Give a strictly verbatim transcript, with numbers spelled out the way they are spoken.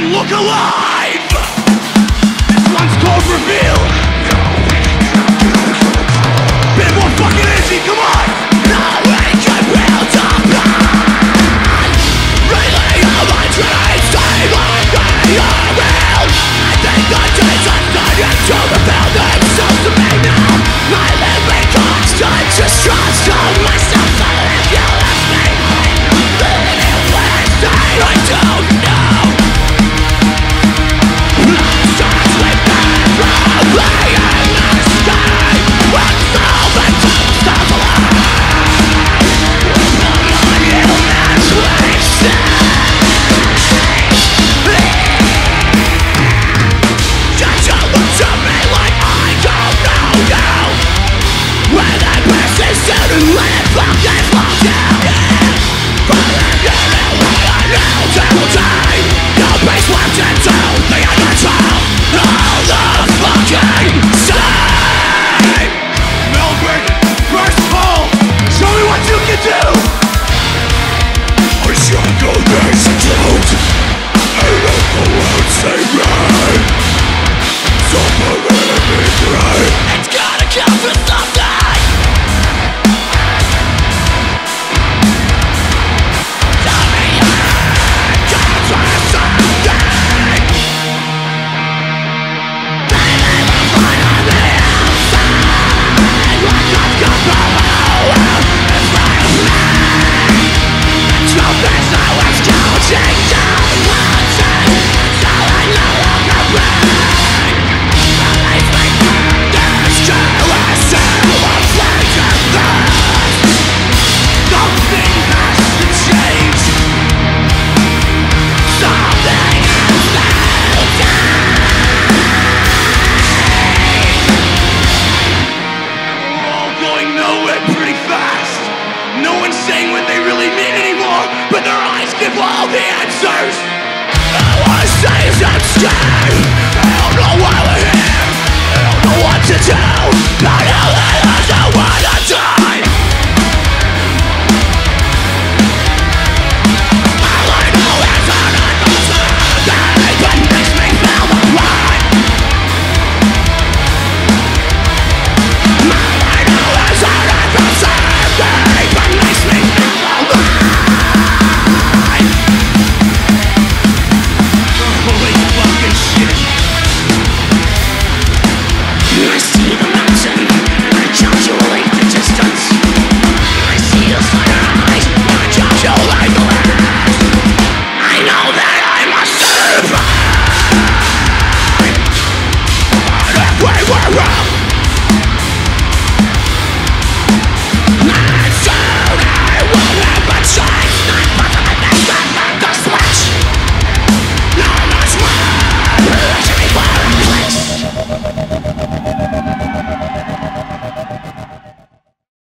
and look alive! This one's called Reveal! Bit more fucking energy, come on! No way to build a plan! Reeling on my dreams, save my day, I will! I think the days are starting to reveal themselves to me now! My living constant distrust of myself, I live you left me! I'm living in Wednesday, I don't know! Bye.